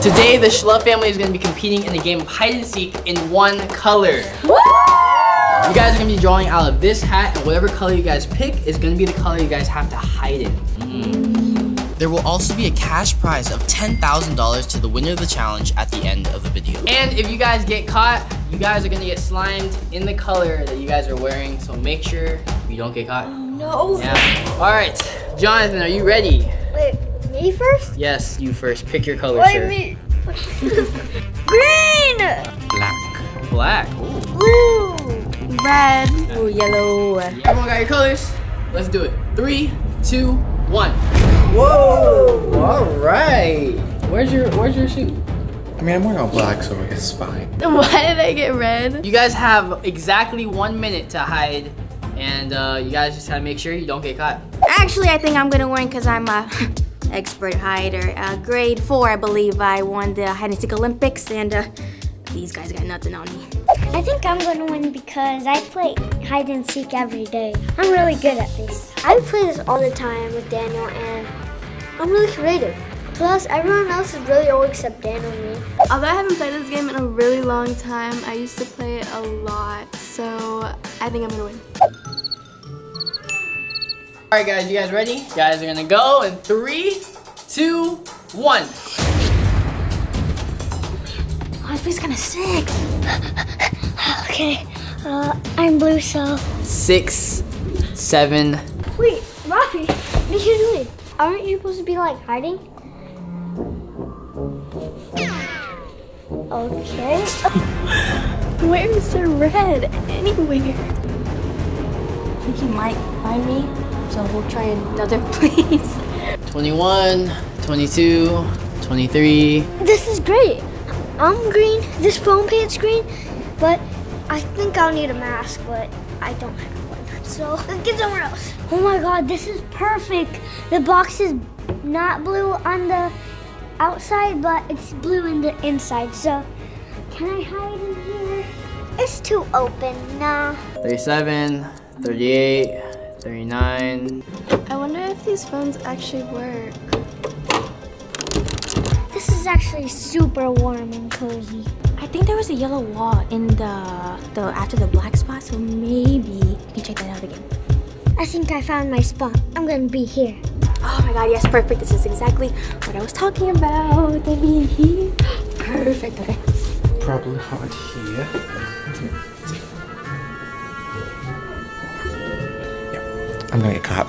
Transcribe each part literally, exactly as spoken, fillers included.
Today, the Shluv family is going to be competing in a game of hide and seek in one color. Woo! You guys are going to be drawing out of this hat, and whatever color you guys pick is going to be the color you guys have to hide in. Mm. There will also be a cash prize of ten thousand dollars to the winner of the challenge at the end of the video. And if you guys get caught, you guys are going to get slimed in the color that you guys are wearing, so make sure you don't get caught. Oh, no. Yeah. All right, Jonathan, are you ready? Wait. Me first? Yes, you first. Pick your color, Wait, sir. Me. Green! Black. Black. Ooh. Blue. Red. Ooh, yellow. Everyone got your colors? Let's do it. Three, two, one. Whoa! All right. Where's your Where's your suit? I mean, I'm wearing all black, so it's fine. Why did I get red? You guys have exactly one minute to hide, and uh, you guys just gotta make sure you don't get caught. Actually, I think I'm gonna win because I'm a. Uh, expert hider. Uh, grade four, I believe, I won the hide and seek Olympics, and uh, these guys got nothing on me. I think I'm gonna win because I play hide and seek every day. I'm really good at this. I play this all the time with Daniel, and I'm really creative. Plus, everyone else is really old except Daniel and me. Although I haven't played this game in a really long time, I used to play it a lot, so I think I'm gonna win. Alright guys, you guys ready? You guys are gonna go in three, two, one. Oh, this place is kinda sick. Okay, uh, I'm blue, so. Six, seven. Wait, Rafi, what are you doing? Aren't you supposed to be like hiding? Okay. Where is the red? Anywhere. I think he might find me. So we'll try another place. twenty-one, twenty-two, twenty-three. This is great. I'm green, this foam pant's green, but I think I'll need a mask, but I don't have one. So let's get somewhere else. Oh my God, this is perfect. The box is not blue on the outside, but it's blue in the inside. So can I hide in here? It's too open, nah. thirty-seven, thirty-eight, thirty-nine. I wonder if these phones actually work. This is actually super warm and cozy. I think there was a yellow wall in the, the after the black spot, so maybe you can check that out again. I think I found my spot. I'm gonna be here. Oh my God, yes, perfect. This is exactly what I was talking about. To be here. Perfect, okay. Probably hard here. I'm gonna get caught.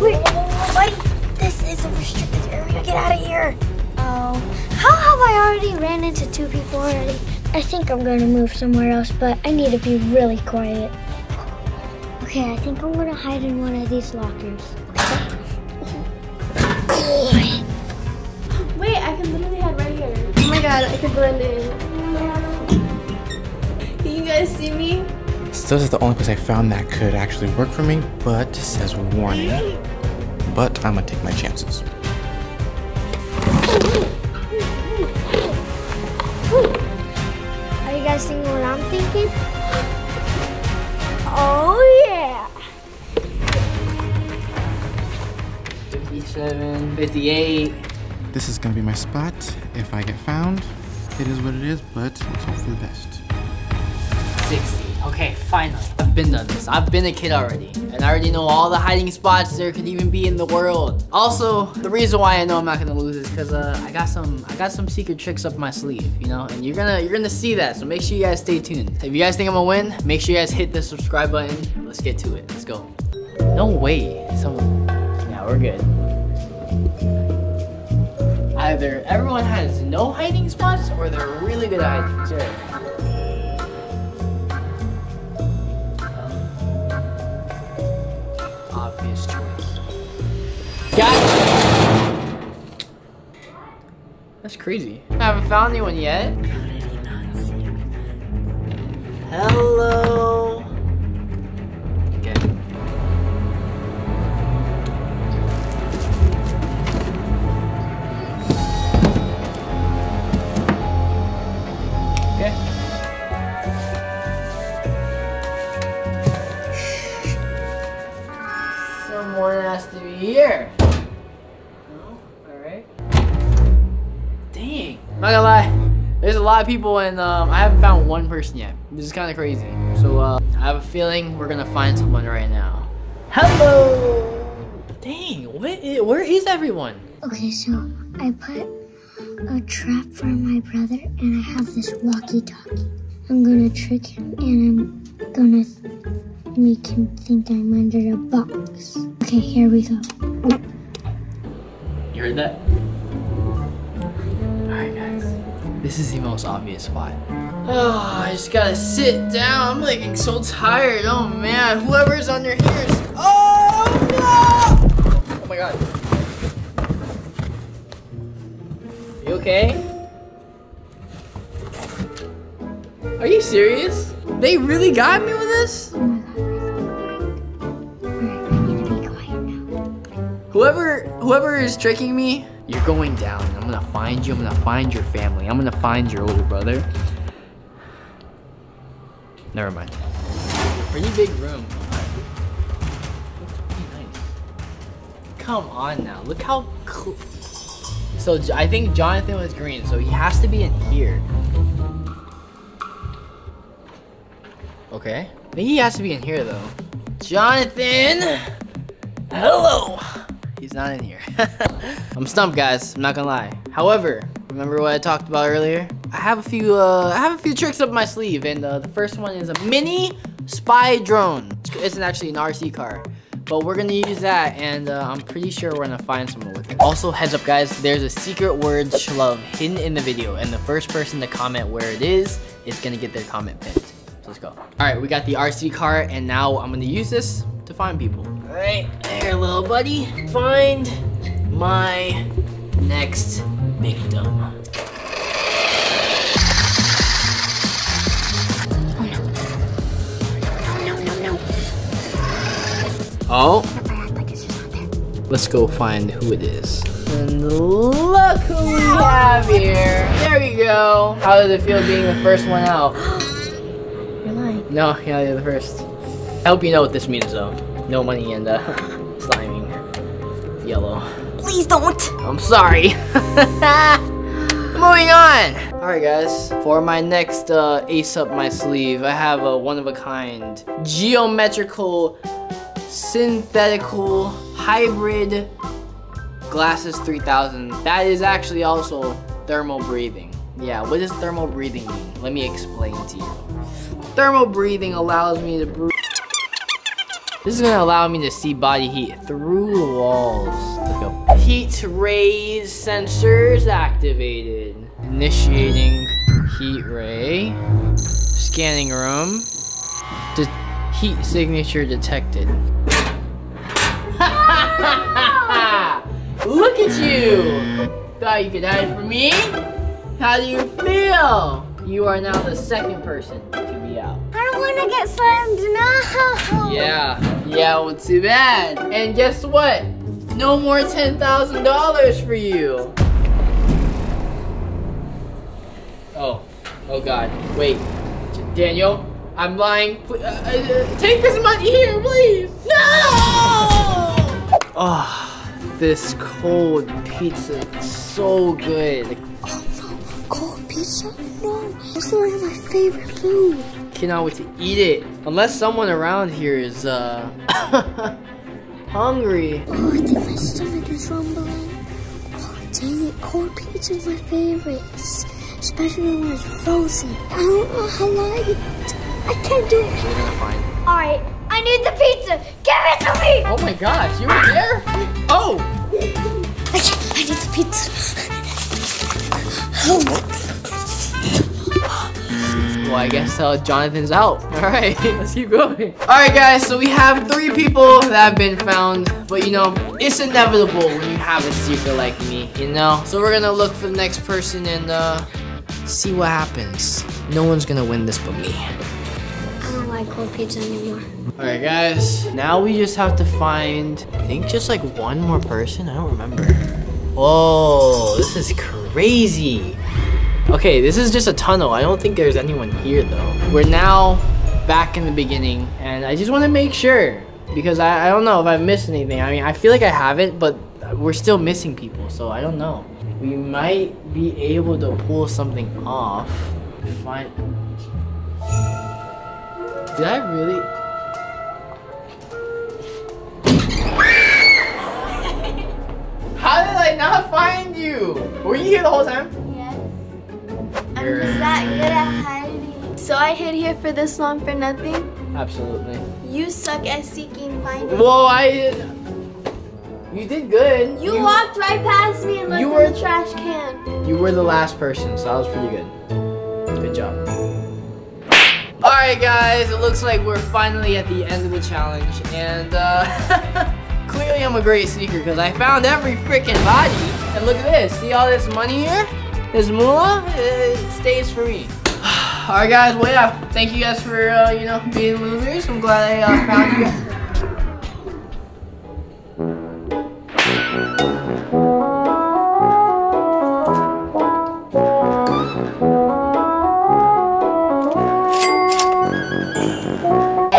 Wait, wait, this is a restricted area. Get out of here. Oh, how have I already ran into two people already? I think I'm gonna move somewhere else, but I need to be really quiet. Okay, I think I'm gonna hide in one of these lockers. Wait, I can literally hide right here. Oh my God, I can blend in. Can you guys see me? So this is the only place I found that could actually work for me, but says warning. But I'm gonna take my chances. Are you guys thinking what I'm thinking? Oh yeah! fifty-seven, fifty-eight. This is gonna be my spot. If I get found, it is what it is, but let's hope for the best. sixty. Okay, finally. I've been done this. I've been a kid already. And I already know all the hiding spots there could even be in the world. Also, the reason why I know I'm not gonna lose is because uh, I got some I got some secret tricks up my sleeve, you know? And you're gonna you're gonna see that, so make sure you guys stay tuned. If you guys think I'm gonna win, make sure you guys hit the subscribe button. Let's get to it. Let's go. No way. Someone Yeah, we're good. Either everyone has no hiding spots or they're really good at hiding. Sure. Gotcha. That's crazy. I haven't found anyone yet. Hello. Okay. Okay. Someone has to be here. Dang. Not gonna lie, there's a lot of people, and um, I haven't found one person yet. This is kind of crazy. So uh, I have a feeling we're gonna find someone right now. Hello. Dang, what is, where is everyone? Okay, so I put a trap for my brother, and I have this walkie-talkie. I'm gonna trick him, and I'm gonna make him think I'm under a box. Okay, here we go. You heard that? Alright guys, this is the most obvious spot. Oh, I just gotta sit down. I'm like so tired. Oh man, whoever's under here is... Oh no! Oh my god. You okay? Are you serious? They really got me with this? Whoever, whoever is tricking me, you're going down. I'm gonna find you, I'm gonna find your family. I'm gonna find your older brother. Never mind. Pretty big room. Looks pretty nice. Come on now, look how cool. So I think Jonathan was green, so he has to be in here. Okay, I think he has to be in here though. Jonathan! Hello! He's not in here. I'm stumped, guys. I'm not gonna lie. However, remember what I talked about earlier? I have a few, uh, I have a few tricks up my sleeve, and uh, the first one is a mini spy drone. It's actually an R C car, but we're gonna use that, and uh, I'm pretty sure we're gonna find someone with it. Also, heads up, guys. There's a secret word Shluv hidden in the video, and the first person to comment where it is is gonna get their comment pinned. So let's go. All right, we got the R C car, and now I'm gonna use this to find people. All right, there, little buddy. Find my next victim. Oh, no, no, no, no, no. Oh. Let's go find who it is. And look who we have here. There we go. How does it feel being the first one out? You're lying. No, yeah, you're the first. I hope you know what this means, though. No money and uh, sliming. Yellow. Please don't. I'm sorry. Moving on. All right, guys. For my next uh, ace up my sleeve, I have a one-of-a-kind geometrical, synthetical, hybrid glasses three thousand. That is actually also thermal breathing. Yeah, what does thermal breathing mean? Let me explain to you. Thermal breathing allows me to breathe. This is gonna allow me to see body heat through the walls. Let's go. Heat rays sensors activated. Initiating heat ray. Scanning room. De heat signature detected. Look at you! Thought you could hide from me? How do you feel? You are now the second person to be out. I don't wanna get slammed now. Yeah, yeah, well, too bad. And guess what? No more ten thousand dollars for you. Oh, oh God, wait. Daniel, I'm lying. Uh, uh, take this money here, please. No! Oh, this cold pizza is so good. Cold pizza? No, this is one of my favorite food. Cannot wait to eat it. Unless someone around here is uh hungry. Oh, I think my stomach is rumbling. Oh, dang it, cold pizza is my favorite, especially when it's frozen. I don't know how long I can, I can't do it. We're gonna find it. All right, I need the pizza. Give it to me. Oh my gosh, you were there? Oh. I can't, I need the pizza. Well, I guess uh, Jonathan's out. All right, let's keep going. All right, guys, so we have three people that have been found, but you know, it's inevitable when you have a secret like me, you know? So we're gonna look for the next person and uh, see what happens. No one's gonna win this but me. I don't like cold pizza anymore. All right, guys, now we just have to find, I think just like one more person, I don't remember. Whoa, this is crazy. Crazy. Okay, this is just a tunnel. I don't think there's anyone here though. We're now back in the beginning, and I just want to make sure because I, I don't know if I've missed anything. I mean, I feel like I haven't, but we're still missing people, so I don't know. we might be able to pull something off. Fine. Did I really? How did I not find you? Were you here the whole time? Yes. I'm just that good at hiding. So I hid here for this long for nothing? Absolutely. You suck at seeking finding. Whoa, I... You did good. You, you walked right past me and looked were, in the trash can. You were the last person, so that was pretty good. Good job. Alright guys, it looks like we're finally at the end of the challenge. And uh, clearly I'm a great sneaker because I found every freaking body. And look at this. See all this money here? This moolah? It stays for me. Alright guys, well yeah. Thank you guys for, uh, you know, being losers. I'm glad I uh, found you guys.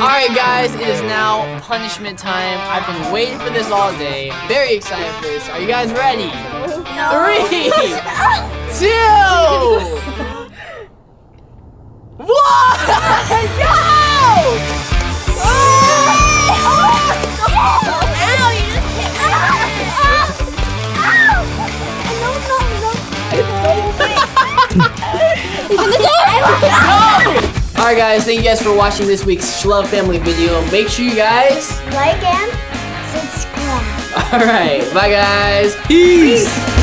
Alright guys, it is now punishment time. I've been waiting for this all day. Very excited for this. Are you guys ready? No. Three, two, one, go! Oh! Oh! No! No! No! No! Alright guys, thank you guys for watching this week's Shluv Family video. Make sure you guys like and subscribe. Alright, bye guys. Peace. Peace.